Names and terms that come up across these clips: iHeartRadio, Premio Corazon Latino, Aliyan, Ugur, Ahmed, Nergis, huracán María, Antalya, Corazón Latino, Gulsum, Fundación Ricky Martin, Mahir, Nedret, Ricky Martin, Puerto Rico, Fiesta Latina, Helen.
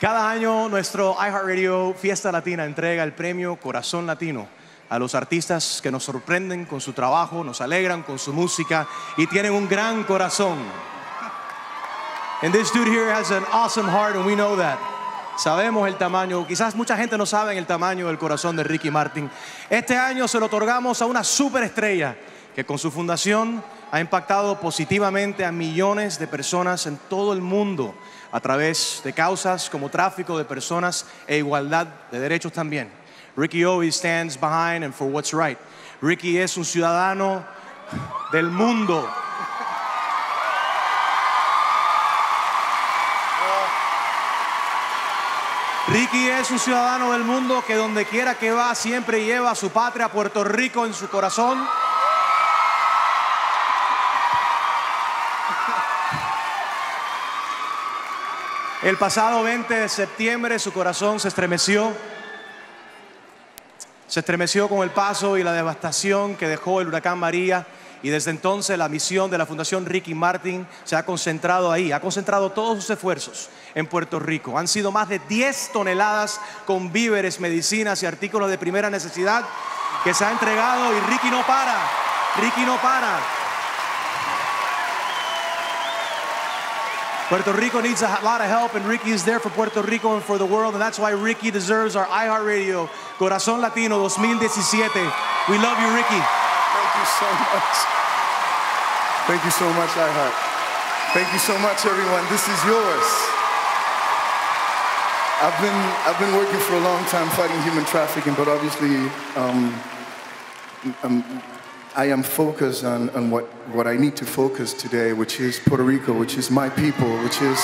Cada año nuestro iHeartRadio Fiesta Latina entrega el Premio Corazon Latino a los artistas que nos sorprenden con su trabajo, nos alegran con su música y tienen un gran corazón. And this dude here has an awesome heart and we know that. Sabemos el tamaño, quizás mucha gente no sabe el tamaño del corazón de Ricky Martin. Este año se lo otorgamos a una superestrella que con su fundación ha impactado positivamente a millones de personas en todo el mundo a través de causas como tráfico de personas e igualdad de derechos también. Ricky always stands behind and for what's right. Ricky es un ciudadano del mundo. Ricky es un ciudadano del mundo que donde quiera que va siempre lleva a su patria, Puerto Rico, en su corazón. El pasado 20 de septiembre su corazón se estremeció. Se estremeció con el paso y la devastación que dejó el huracán María. Y desde entonces la misión de la Fundación Ricky Martin se ha concentrado ahí, ha concentrado todos sus esfuerzos en Puerto Rico. Han sido más de 10 toneladas con víveres, medicinas y artículos de primera necesidad que se ha entregado y Ricky no para, Ricky no para. Puerto Rico needs a lot of help and Ricky is there for Puerto Rico and for the world and that's why Ricky deserves our iHeartRadio Corazón Latino 2017. We love you, Ricky. Thank you so much. Thank you so much, iHeart. Thank you so much, everyone. This is yours. I've been working for a long time fighting human trafficking, but obviously I am focused on what I need to focus today, which is Puerto Rico, which is my people, which is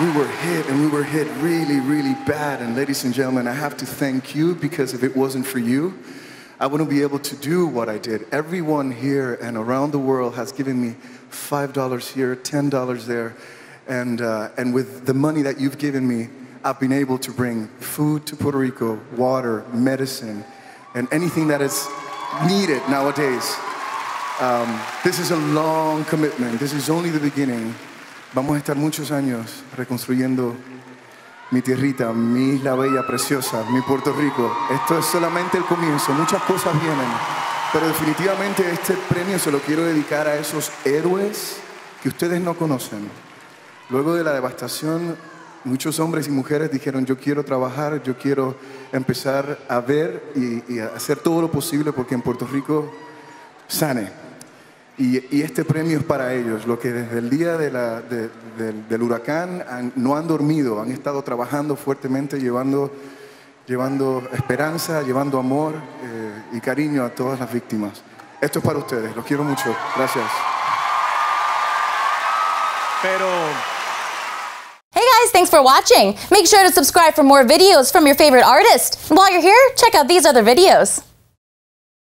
we were hit, and we were hit really, really bad. And ladies and gentlemen, I have to thank you because if it wasn't for you, I wouldn't be able to do what I did. Everyone here and around the world has given me $5 here, $10 there. And with the money that you've given me, I've been able to bring food to Puerto Rico, water, medicine, and anything that is needed nowadays. This is a long commitment. This is only the beginning. Vamos a estar muchos años reconstruyendo mi tierrita, mi isla bella, preciosa, mi Puerto Rico. Esto es solamente el comienzo, muchas cosas vienen. Pero definitivamente este premio se lo quiero dedicar a esos héroes que ustedes no conocen. Luego de la devastación, muchos hombres y mujeres dijeron, yo quiero trabajar, yo quiero empezar a ver y a hacer todo lo posible porque en Puerto Rico sane. Y este premio es para ellos, lo que desde el día del huracán no han dormido, han estado trabajando fuertemente, llevando esperanza, llevando amor y cariño a todas las víctimas. Esto es para ustedes, los quiero mucho, gracias. Hey guys, thanks for watching. Make sure to subscribe for more videos from your favorite artist. And while you're here, check out these other videos.